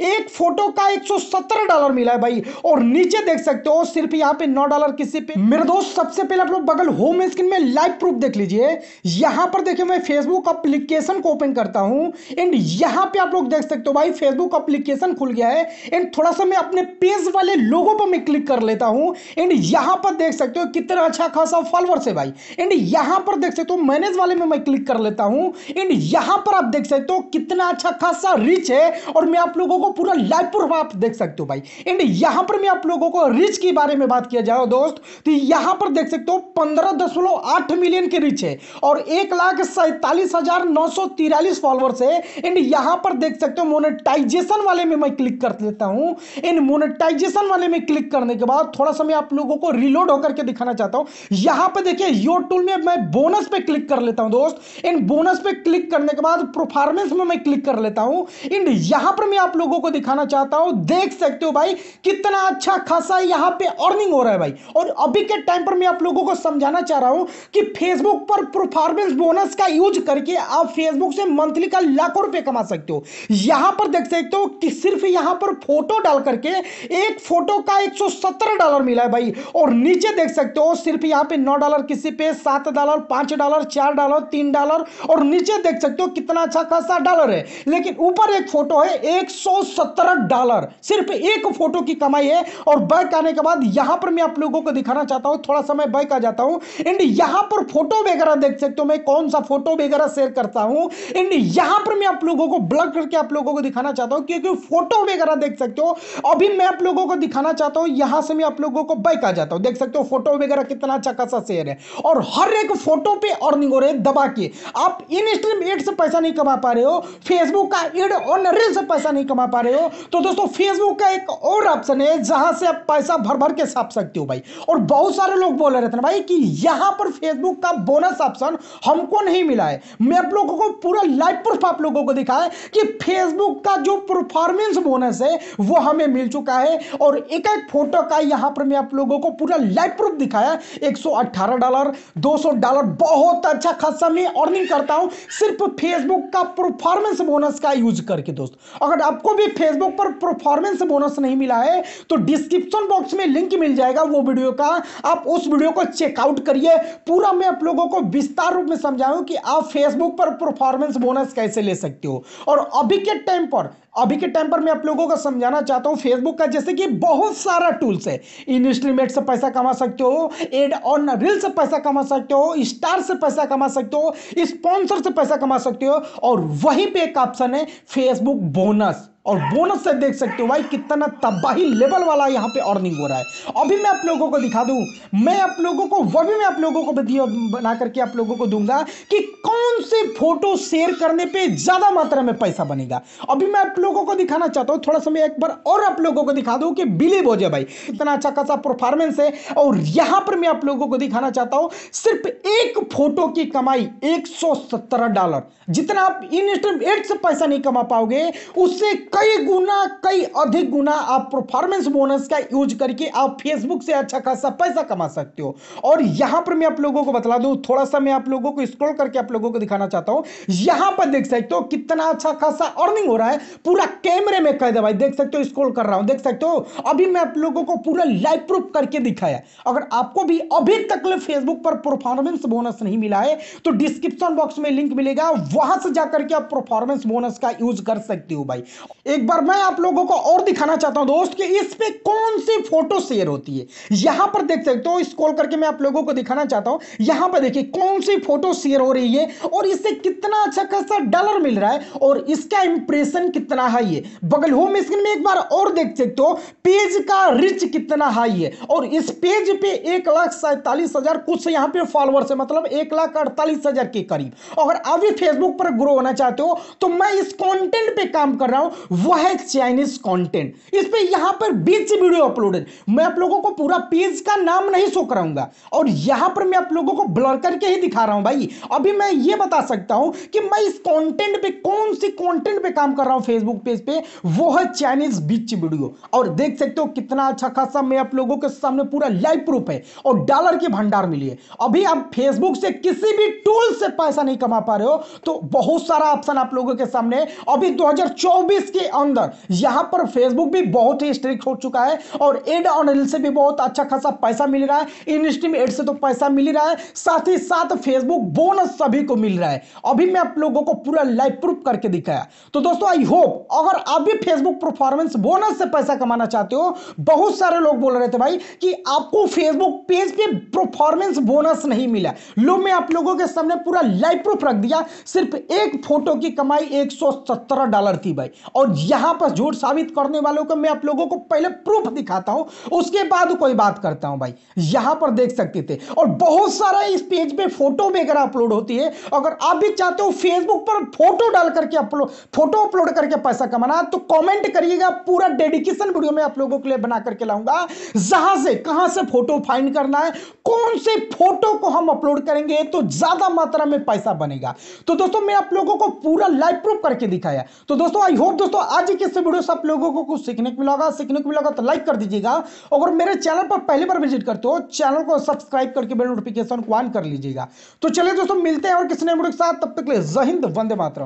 एक फोटो का 117 डॉलर मिला है भाई। और नीचे देख सकते हो सिर्फ यहाँ पे 9 डॉलर किसी पे। मेरे दोस्त सबसे पहले आप लोग बगल होम स्क्रीन में लाइव प्रूफ देख लीजिए। यहाँ पर देखिए मैं फेसबुक एप्लीकेशन को ओपन करता हूँ एंड यहाँ पे आप लोग देख सकते हो भाई फेसबुक एप्लीकेशन खुल गया है। एंड थोड़ा सा मैं अपने पेज वाले लोगों पर मैं क्लिक कर लेता हूँ एंड यहाँ पर देख सकते हो कितना अच्छा खासा फॉलोअर्स है भाई। एंड यहाँ पर देख सकते हो मैनेज वाले में मैं क्लिक कर लेता हूँ एंड यहाँ पर आप देख सकते हो कितना अच्छा खासा रीच है। और मैं आप लोगों को पूरा लाइव प्रूफ आप देख सकते हो भाई। एंड यहाँ पर मैं आप लोगों को रीच के बारे में बात किया जाए दोस्त तो यहाँ पर देख सकते हो 15.8 मिलियन की रीच है और 1,47,943 फॉलोअर्स है। एंड यहाँ पर देख सकते हो मोनेटाइजेशन वाले में मैं क्लिक कर लेता हूँ। एंड मोनेटाइजेशन वाले में क्लिक करने के बाद थोड़ा सा मैं आप लोगों को रिलोड होकर के दिखाना चाहता हूँ। यहाँ पे देखिए योर टूल में मैं बोनस पे क्लिक कर लेता हूँ दोस्त। एंड बोनस पे क्लिक करने के बाद परफॉर्मेंस में मैं क्लिक कर लेता हूँ। एंड यहाँ पर मैं आप लोगों को दिखाना चाहता हूँ, देख सकते हो भाई कितना अच्छा खासा यहाँ पे अर्निंग हो रहा है भाई। और अभी के टाइम पर मैं आप लोगों को समझाना चाह रहा हूँ कि फेसबुक पर परफॉर्मेंस बोनस का यूज करके आप फेसबुक से मंथली का लाखों रुपए कमा सकते हो। यहाँ पर देख सकते हो कि सिर्फ यहाँ पर फोटो डाल करके एक फोटो का 117 डॉलर मिला है भाई। और नीचे देख सकते हो सिर्फ यहाँ पे 9 डॉलर किसी पे, 7 डॉलर, 5 डॉलर, 4 डॉलर, 3 डॉलर और नीचे देख सकते हो कितना अच्छा खासा डॉलर है। लेकिन ऊपर एक फोटो है 117 डॉलर, सिर्फ एक फोटो की कमाई है। और बैक आने के बाद यहाँ पर मैं आप लोगों को दिखाना चाहता हूँ, थोड़ा समय बैक आ जाता हूँ। एंड यहाँ पर फोटो वगैरह देख सकते हो मैं कौन सा फोटो वगैरह शेयर करता हूँ। एंड यहाँ पर मैं आप लोगों को ब्लॉक करके आप लोगों को दिखाना चाहता हूँ क्योंकि फोटो वगैरह देख सकते हो अभी मैं आप लोगों को दिखाना चाहता हूँ। यहाँ से मैं आप लोगों को बैक आ जाता हूँ, देख सकते हो फोटो वगैरह कितना अच्छा खासा शेयर है और हर एक फोटो पे अर्निंग हो रही है दबा के। आप इनस्ट्रीम एड से पैसा नहीं कमा पा रहे हो, फेसबुक का एड ऑन रील से पैसा नहीं कमा पा रहे हो तो दोस्तों फेसबुक का एक और ऑप्शन है जहां से आप पैसा भर भर के छाप सकते हो भाई। और बहुत सारे लोग बोल रहे थे ना भाई कि यहां पर फेसबुक का बोनस ऑप्शन हमको नहीं मिला है। मैं आप लोगों को पूरा लाइव प्रूफ आप लोगों को दिखाया कि फेसबुक का जो परफॉर्मेंस बोनस है वो हमें मिल चुका है। और एक एक फोटो का यहां पर मैं आप लोगों को पूरा लाइव प्रूफ दिखाया। 118 डॉलर, 200 डॉलर बहुत अच्छा खासा मैं अर्निंग करता हूं सिर्फ फेसबुक का परफॉर्मेंस बोनस का यूज करके दोस्त। अगर आपको भी फेसबुक पर परफॉर्मेंस बोनस नहीं मिला है तो डिस्क्रिप्शन बॉक्स में लिंक मिल जाएगा वो वीडियो का, आप उस वीडियो को चेकआउट करिए। पूरा मैं आप लोगों को विस्तार रूप में समझाऊं कि आप फेसबुक पर परफॉर्मेंस बोनस कैसे ले सकते हो। और अभी के टाइम पर मैं आप लोगों को समझाना चाहता हूँ फेसबुक का जैसे कि बहुत सारा टूल्स है। इनस्ट्रीम एड से पैसा कमा सकते हो, एड ऑन रील से पैसा कमा सकते हो, स्टार से पैसा कमा सकते हो, स्पॉन्सर से पैसा कमा सकते हो और वहीं पे एक ऑप्शन है फेसबुक बोनस। और बोनस से देख सकते हो भाई कितना तबाही लेवल वाला यहाँ पे अर्निंग हो रहा है। अभी मैं आप लोगों को दिखा दूँ, मैं आप लोगों को वो भी मैं आप लोगों को वीडियो बना करके आप लोगों को दूंगा कि कौन से फोटो शेयर करने पे ज़्यादा मात्रा में पैसा बनेगा। अभी मैं आप लोगों को दिखाना चाहता हूँ, थोड़ा समय एक बार और आप लोगों को दिखा दूँ कि बिलीव हो जाए भाई इतना अच्छा खासा परफॉर्मेंस है। और यहाँ पर मैं आप लोगों को दिखाना चाहता हूँ सिर्फ एक फोटो की कमाई 117 डॉलर। जितना आप इनस्ट्रीम एड से पैसा नहीं कमा पाओगे उससे कई अधिक गुना आप परफॉर्मेंस बोनस का यूज करके आप फेसबुक से अच्छा खासा पैसा कमा सकते हो। और यहां पर मैं आप लोगों को बता दूं, थोड़ा सा मैं आप लोगों को स्क्रॉल करके आप लोगों को दिखाना चाहता हूं। यहां पर देख सकते हो कितना अच्छा खासा अर्निंग हो रहा है। पूरा कैमरे में कैद है भाई, देख सकते हो स्क्रॉल कर रहा हूं, देख सकते हो अभी मैं आप लोगों को पूरा लाइव प्रूफ करके दिखाया। अगर आपको भी अभी तक फेसबुक पर परफॉर्मेंस बोनस नहीं मिला है तो डिस्क्रिप्शन बॉक्स में लिंक मिलेगा, वहां से जाकर के आप परफॉर्मेंस बोनस का यूज कर सकते हो भाई। एक बार मैं आप लोगों को और दिखाना चाहता हूं दोस्त कि इस पे कौन सी फोटो शेयर होती है। यहां पर देख सकते हो स्क्रॉल करके मैं आप लोगों को दिखाना चाहता हूं। यहां पर देखिए कौन सी फोटो शेयर हो रही है और इससे कितना अच्छा खासा डॉलर मिल रहा है और इसका इंप्रेशन कितना हाई है। बगल होम स्क्रीन में एक बार और देख सकते हो पेज का रिच कितना हाई है। और इस पेज पे 1,47,000 कुछ यहाँ पे फॉलोअर्स है, मतलब 1,48,000 के करीब। अगर आप भी फेसबुक पर ग्रो होना चाहते हो तो मैं इस कॉन्टेंट पे काम कर रहा हूं, वह है चाइनीज कंटेंट। इस पे यहां पर 20 वीडियो अपलोड है। मैं आप लोगों को पूरा पेज का नाम नहीं शो कराऊंगा और यहां पर मैं आप लोगों को ब्लर करके ही दिखा रहा हूं भाई। अभी मैं ये बता सकता हूं कि मैं इस कंटेंट पे कौन सी कंटेंट पे काम कर रहा हूं फेसबुक फेसबुक पेज पे, वो है चाइनीज बीच वीडियो। और देख सकते हो कितना अच्छा खासा मैं आप लोगों के सामने पूरा लाइव प्रूफ है और डॉलर के भंडार मिली है। अभी आप फेसबुक से किसी भी टूल से पैसा नहीं कमा पा रहे हो तो बहुत सारा ऑप्शन आप लोगों के सामने। अभी 2024 के अंदर यहां पर फेसबुक भी बहुत ही स्ट्रिक्ट हो चुका है और एड ऑन रील से भी बहुत अच्छा खासा पैसा मिल रहा है, इनस्ट्रीम एड से तो पैसा मिल रहा है, साथ ही साथ फेसबुक बोनस सभी को मिल रहा है। अभी मैं आप लोगों को पूरा लाइव प्रूफ करके दिखाया। तो दोस्तों आई होप अगर आप भी फेसबुक परफॉर्मेंस बोनस से पैसा कमाना चाहते हो, बहुत सारे लोग बोल रहे थे भाई कि आपको फेसबुक पेज पे परफॉर्मेंस बोनस नहीं मिला, लो मैं आप लोगों के सामने पूरा लाइव प्रूफ रख दिया। सिर्फ एक फोटो की कमाई $117 थी भाई, और यहां पर झूठ साबित करने वालों को मैं आप लोगों को पहले प्रूफ दिखाता हूं, उसके बाद कोई बात करता हूं भाई। यहां पर देख सकते थे और बहुत सारा इस पेज पे फोटो वगैरह अपलोड होती है। अगर आप भी चाहते हो फेसबुक पर फोटो डाल करके फोटो अपलोड करके पैसा कमाना तो कमेंट करिएगा, पूरा डेडिकेशन वीडियो में आप लोगों के लिए बना करके लाऊंगा, जहां से कहां से फोटो फाइंड करना है, कौन से फोटो को हम अपलोड करेंगे तो ज्यादा मात्रा में पैसा बनेगा। तो दोस्तों मैं आप लोगों को पूरा लाइव प्रूफ करके दिखाया। तो दोस्तों आई होप दोस्तों आज की इस वीडियो से आप लोगों को कुछ सीखने को मिलेगा तो लाइक कर दीजिएगा। अगर मेरे चैनल पर पहली बार विजिट करते हो चैनल को सब्सक्राइब करके बेल नोटिफिकेशन को ऑन कर लीजिएगा। तो चलिए दोस्तों मिलते हैं और किसी नए वीडियो के साथ, तब तक के लिए जय हिंद, वंदे मातरम।